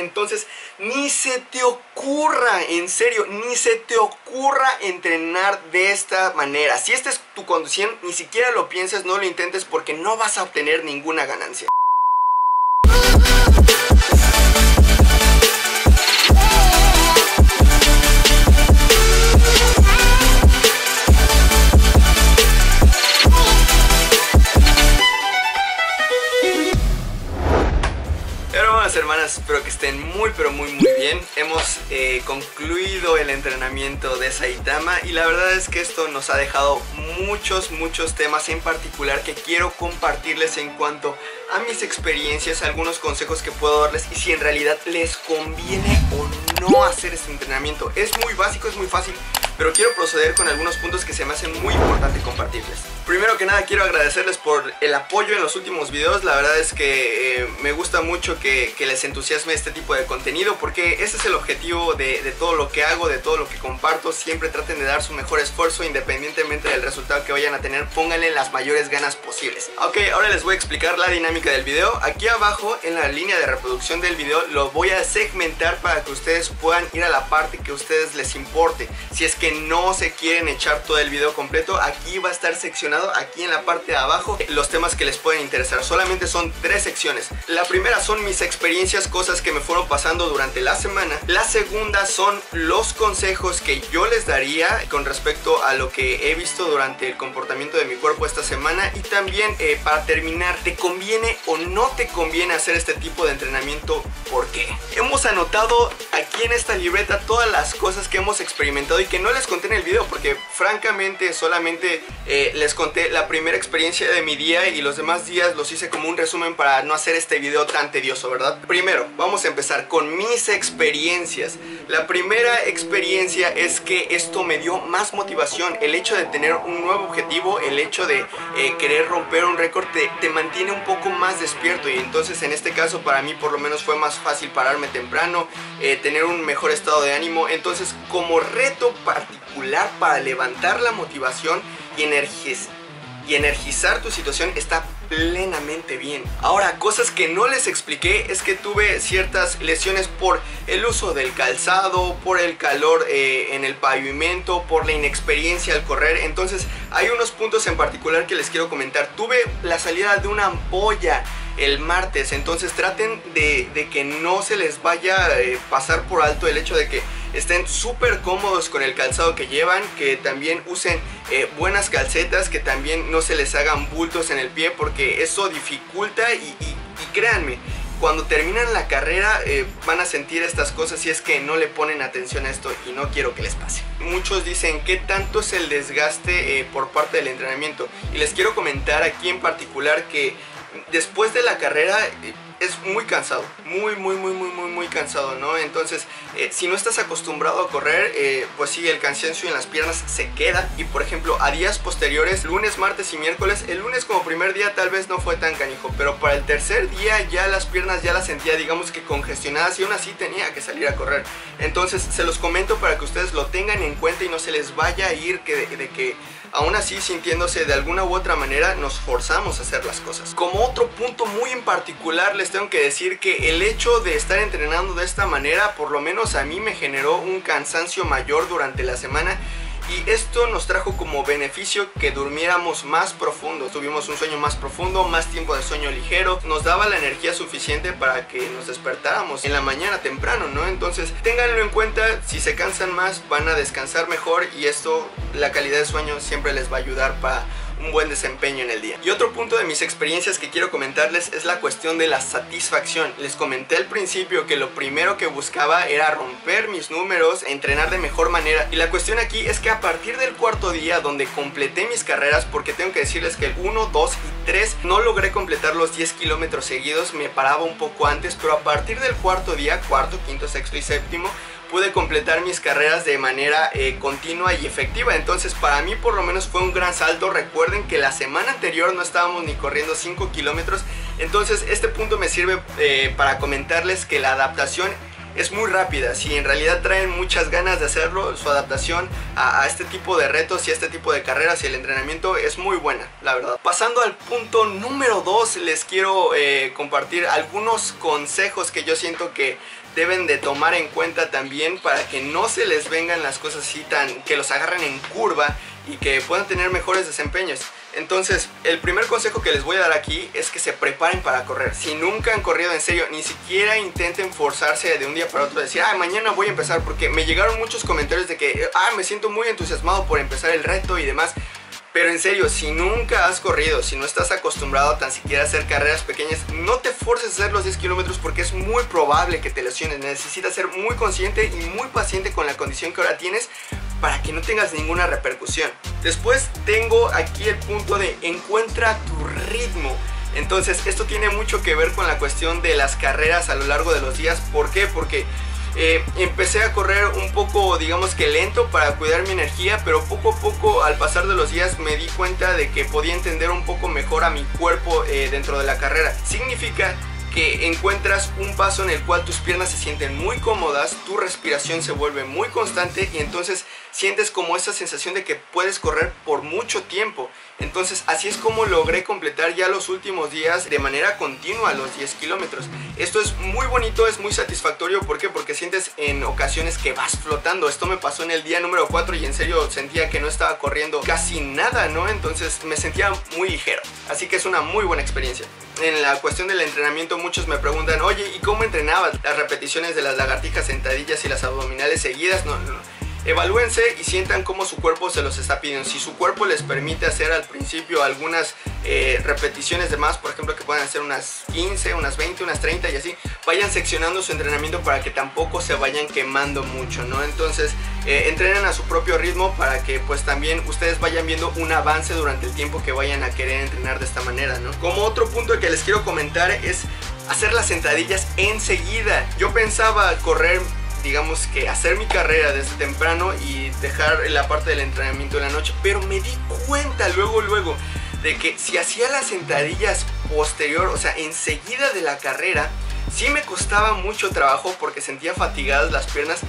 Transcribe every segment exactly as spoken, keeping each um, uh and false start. Entonces, ni se te ocurra, en serio, ni se te ocurra entrenar de esta manera. Si esta es tu condición, ni siquiera lo pienses, no lo intentes porque no vas a obtener ninguna ganancia. Hermanas, espero que estén muy pero muy muy bien. Hemos eh, concluido el entrenamiento de Saitama y la verdad es que esto nos ha dejado muchos muchos temas en particular que quiero compartirles en cuanto a mis experiencias, algunos consejos que puedo darles y si en realidad les conviene o no hacer este entrenamiento. Es muy básico, es muy fácil, pero quiero proceder con algunos puntos que se me hacen muy importante compartirles. Primero que nada, quiero agradecerles por el apoyo en los últimos videos. La verdad es que eh, me gusta mucho que, que les entusiasme este tipo de contenido, porque ese es el objetivo de, de todo lo que hago, de todo lo que comparto. Siempre traten de dar su mejor esfuerzo, independientemente del resultado que vayan a tener. Pónganle las mayores ganas posibles. Ok, ahora les voy a explicar la dinámica del video. Aquí abajo, en la línea de reproducción del video, lo voy a segmentar para que ustedes puedan ir a la parte que a ustedes les importe. Si es que no se quieren echar todo el video completo, aquí va a estar seccionado, aquí en la parte de abajo, los temas que les pueden interesar. Solamente son tres secciones. La primera son mis experiencias, cosas que me fueron pasando durante la semana. La segunda son los consejos que yo les daría con respecto a lo que he visto durante el comportamiento de mi cuerpo esta semana. Y también eh, para terminar, ¿te conviene o no te conviene hacer este tipo de entrenamiento? ¿Por qué? Hemos anotado aquí en esta libreta todas las cosas que hemos experimentado y que no les conté en el video, porque francamente solamente eh, les conté la primera experiencia de mi día y los demás días los hice como un resumen para no hacer este video tan tedioso, ¿verdad? Primero, vamos a empezar con mis experiencias. La primera experiencia es que esto me dio más motivación. El hecho de tener un nuevo objetivo, el hecho de eh, querer romper un récord te, te mantiene un poco más despierto, y entonces en este caso para mí por lo menos fue más fácil pararme temprano, eh, tener un mejor estado de ánimo. Entonces, como reto particular para levantar la motivación y energizar y energizar tu situación, está plenamente bien. Ahora, cosas que no les expliqué es que tuve ciertas lesiones por el uso del calzado, por el calor eh, en el pavimento, por la inexperiencia al correr. Entonces hay unos puntos en particular que les quiero comentar. Tuve la salida de una ampolla el martes, entonces traten de, de que no se les vaya a eh, pasar por alto el hecho de que estén súper cómodos con el calzado que llevan, que también usen eh, buenas calcetas, que también no se les hagan bultos en el pie, porque eso dificulta y, y, y créanme, cuando terminan la carrera eh, van a sentir estas cosas si es que no le ponen atención a esto, y no quiero que les pase. Muchos dicen qué tanto es el desgaste eh, por parte del entrenamiento, y les quiero comentar aquí en particular que después de la carrera es muy cansado, muy, muy, muy, muy, muy, muy cansado, ¿no? Entonces, eh, si no estás acostumbrado a correr, eh, pues sí, el cansancio en las piernas se queda. Y por ejemplo, a días posteriores, lunes, martes y miércoles, el lunes como primer día tal vez no fue tan canijo, pero para el tercer día ya las piernas ya las sentía, digamos que congestionadas, y aún así tenía que salir a correr. Entonces, se los comento para que ustedes lo tengan en cuenta y no se les vaya a ir que de, de que... aún así, sintiéndose de alguna u otra manera, nos forzamos a hacer las cosas. Como otro punto muy en particular, les tengo que decir que el hecho de estar entrenando de esta manera, por lo menos a mí, me generó un cansancio mayor durante la semana. Y esto nos trajo como beneficio que durmiéramos más profundo. Tuvimos un sueño más profundo, más tiempo de sueño ligero. Nos daba la energía suficiente para que nos despertáramos en la mañana temprano, ¿no? Entonces, ténganlo en cuenta. Si se cansan más, van a descansar mejor, y esto, la calidad de sueño, siempre les va a ayudar para un buen desempeño en el día. Y otro punto de mis experiencias que quiero comentarles es la cuestión de la satisfacción. Les comenté al principio que lo primero que buscaba era romper mis números, entrenar de mejor manera, y la cuestión aquí es que a partir del cuarto día, donde completé mis carreras, porque tengo que decirles que el uno, dos y tres no logré completar los diez kilómetros seguidos, me paraba un poco antes, pero a partir del cuarto día, cuarto, quinto, sexto y séptimo, pude completar mis carreras de manera eh, continua y efectiva. Entonces, para mí por lo menos fue un gran salto. Recuerden que la semana anterior no estábamos ni corriendo cinco kilómetros. Entonces, este punto me sirve eh, para comentarles que la adaptación es muy rápida. Si en realidad traen muchas ganas de hacerlo, su adaptación a, a este tipo de retos y a este tipo de carreras y el entrenamiento es muy buena, la verdad. Pasando al punto número dos, les quiero eh, compartir algunos consejos que yo siento que deben de tomar en cuenta también para que no se les vengan las cosas así tan, que los agarren en curva y que puedan tener mejores desempeños. Entonces, el primer consejo que les voy a dar aquí es que se preparen para correr. Si nunca han corrido, en serio, ni siquiera intenten forzarse de un día para otro, decir, ah, mañana voy a empezar, porque me llegaron muchos comentarios de que, ah, me siento muy entusiasmado por empezar el reto y demás. Pero en serio, si nunca has corrido, si no estás acostumbrado a tan siquiera hacer carreras pequeñas, no te forces a hacer los diez kilómetros porque es muy probable que te lesiones. Necesitas ser muy consciente y muy paciente con la condición que ahora tienes para que no tengas ninguna repercusión. Después tengo aquí el punto de encuentra tu ritmo. Entonces, esto tiene mucho que ver con la cuestión de las carreras a lo largo de los días. ¿Por qué? Porque Eh, empecé a correr un poco, digamos que lento, para cuidar mi energía, pero poco a poco al pasar de los días me di cuenta de que podía entender un poco mejor a mi cuerpo eh, dentro de la carrera. Significa que encuentras un paso en el cual tus piernas se sienten muy cómodas, tu respiración se vuelve muy constante y entonces sientes como esa sensación de que puedes correr por mucho tiempo. Entonces así es como logré completar ya los últimos días de manera continua los diez kilómetros. Esto es muy bonito, es muy satisfactorio. ¿Por qué? Porque sientes en ocasiones que vas flotando. Esto me pasó en el día número cuatro y en serio sentía que no estaba corriendo casi nada, ¿no? Entonces me sentía muy ligero. Así que es una muy buena experiencia. En la cuestión del entrenamiento, muchos me preguntan, oye, ¿y cómo entrenabas? Las repeticiones de las lagartijas, sentadillas y las abdominales seguidas, no, no, no. Evalúense y sientan cómo su cuerpo se los está pidiendo. Si su cuerpo les permite hacer al principio algunas eh, repeticiones de más, por ejemplo que puedan hacer unas quince, unas veinte, unas treinta y así, vayan seccionando su entrenamiento para que tampoco se vayan quemando mucho, ¿no? Entonces eh, entrenen a su propio ritmo para que pues también ustedes vayan viendo un avance durante el tiempo que vayan a querer entrenar de esta manera, ¿no? Como otro punto que les quiero comentar es hacer las sentadillas enseguida. Yo pensaba correr, digamos que hacer mi carrera desde temprano y dejar la parte del entrenamiento de la noche, pero me di cuenta luego luego de que si hacía las sentadillas posterior, o sea, enseguida de la carrera, sí me costaba mucho trabajo porque sentía fatigadas las piernas,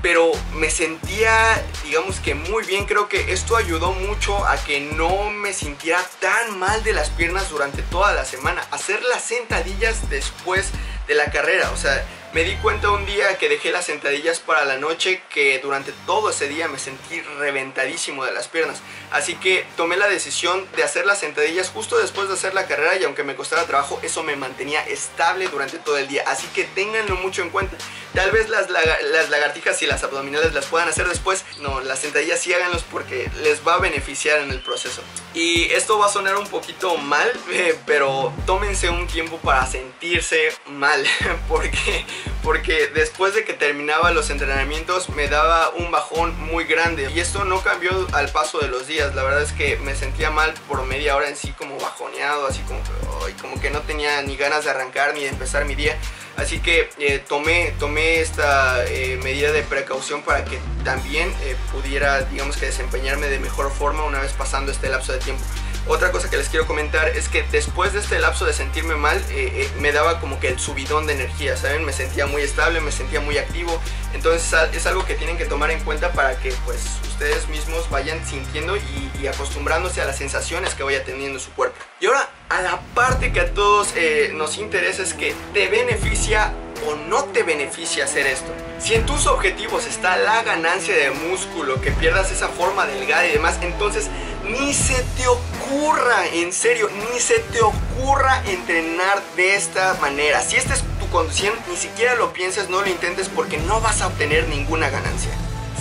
pero me sentía, digamos que muy bien. Creo que esto ayudó mucho a que no me sintiera tan mal de las piernas durante toda la semana. Hacer las sentadillas después de la carrera, o sea, me di cuenta un día que dejé las sentadillas para la noche que durante todo ese día me sentí reventadísimo de las piernas. Así que tomé la decisión de hacer las sentadillas justo después de hacer la carrera y aunque me costara trabajo, eso me mantenía estable durante todo el día. Así que ténganlo mucho en cuenta. Tal vez las, laga las lagartijas y las abdominales las puedan hacer después. No, las sentadillas sí háganlos porque les va a beneficiar en el proceso. Y esto va a sonar un poquito mal, eh, pero tómense un tiempo para sentirse mal. Porque... porque después de que terminaba los entrenamientos me daba un bajón muy grande y esto no cambió al paso de los días. La verdad es que me sentía mal por media hora, en sí como bajoneado, así como, oh, como que no tenía ni ganas de arrancar ni de empezar mi día. Así que eh, tomé, tomé esta eh, medida de precaución para que también eh, pudiera, digamos que desempeñarme de mejor forma una vez pasando este lapso de tiempo. Otra cosa que les quiero comentar es que después de este lapso de sentirme mal, eh, eh, me daba como que el subidón de energía, ¿saben? Me sentía muy estable, me sentía muy activo. Entonces es algo que tienen que tomar en cuenta para que pues ustedes mismos vayan sintiendo y, y acostumbrándose a las sensaciones que vaya teniendo su cuerpo. Y ahora a la parte que a todos eh, nos interesa, es que te beneficia o no te beneficia hacer esto. Si en tus objetivos está la ganancia de músculo, que pierdas esa forma delgada y demás, entonces ni se te ocurra, en serio, ni se te ocurra entrenar de esta manera. Si esta es tu condición, ni siquiera lo pienses, no lo intentes porque no vas a obtener ninguna ganancia.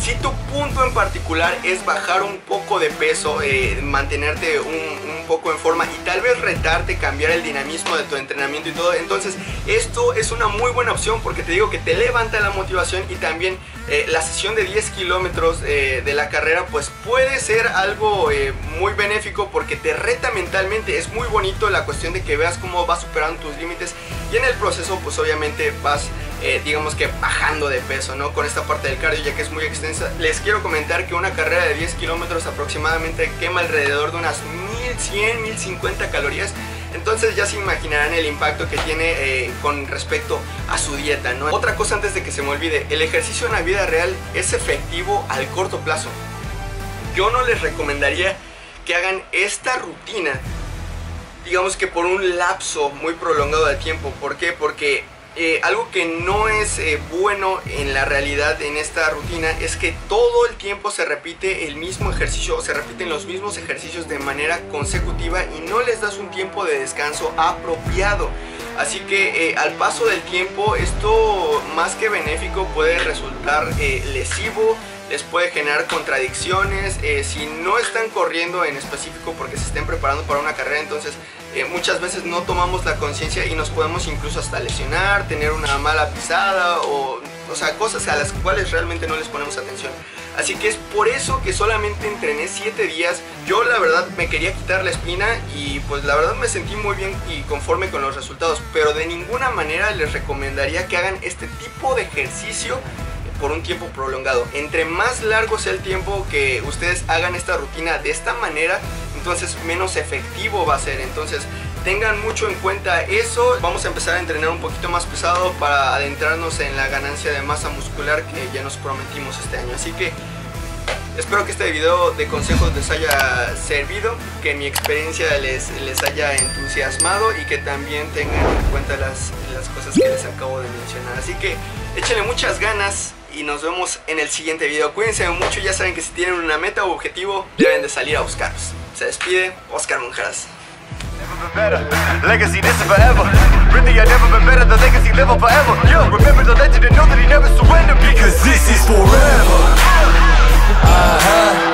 Si tu punto en particular es bajar un poco de peso, eh, mantenerte un, un poco en forma y tal vez retarte, cambiar el dinamismo de tu entrenamiento y todo, entonces esto es una muy buena opción porque te digo que te levanta la motivación y también eh, la sesión de diez kilómetros eh, de la carrera pues puede ser algo eh, muy benéfico porque te reta mentalmente. Es muy bonito la cuestión de que veas cómo vas superando tus límites y en el proceso pues obviamente vas eh, digamos que bajando de peso, ¿no? Con esta parte del cardio, ya que es muy extensa. Les quiero comentar que una carrera de diez kilómetros aproximadamente quema alrededor de unas mil cien, mil cincuenta calorías. Entonces ya se imaginarán el impacto que tiene eh, con respecto a su dieta, ¿no? Otra cosa antes de que se me olvide, el ejercicio en la vida real es efectivo al corto plazo. Yo no les recomendaría que hagan esta rutina, digamos que por un lapso muy prolongado de tiempo. ¿Por qué? Porque Eh, algo que no es eh, bueno en la realidad en esta rutina es que todo el tiempo se repite el mismo ejercicio, o se repiten los mismos ejercicios de manera consecutiva y no les das un tiempo de descanso apropiado. Así que eh, al paso del tiempo esto, más que benéfico, puede resultar eh, lesivo, les puede generar contradicciones. Eh, si no están corriendo en específico porque se estén preparando para una carrera, entonces eh, muchas veces no tomamos la conciencia y nos podemos incluso hasta lesionar, tener una mala pisada o, o sea, cosas a las cuales realmente no les ponemos atención. Así que es por eso que solamente entrené siete días. Yo la verdad me quería quitar la espina y pues la verdad me sentí muy bien y conforme con los resultados, pero de ninguna manera les recomendaría que hagan este tipo de ejercicio por un tiempo prolongado. Entre más largo sea el tiempo que ustedes hagan esta rutina de esta manera, entonces menos efectivo va a ser. Entonces tengan mucho en cuenta eso. Vamos a empezar a entrenar un poquito más pesado para adentrarnos en la ganancia de masa muscular que ya nos prometimos este año. Así que espero que este video de consejos les haya servido, que mi experiencia les, les haya entusiasmado y que también tengan en cuenta las, las cosas que les acabo de mencionar. Así que échenle muchas ganas y nos vemos en el siguiente video. Cuídense mucho, ya saben que si tienen una meta o objetivo deben de salir a buscarlos. Se despide Oscar Monjaras. Better. Legacy, this is forever. Really, I never been better. The legacy level forever. Yeah, remember the legend and know that he never surrendered because this is forever. Uh-huh.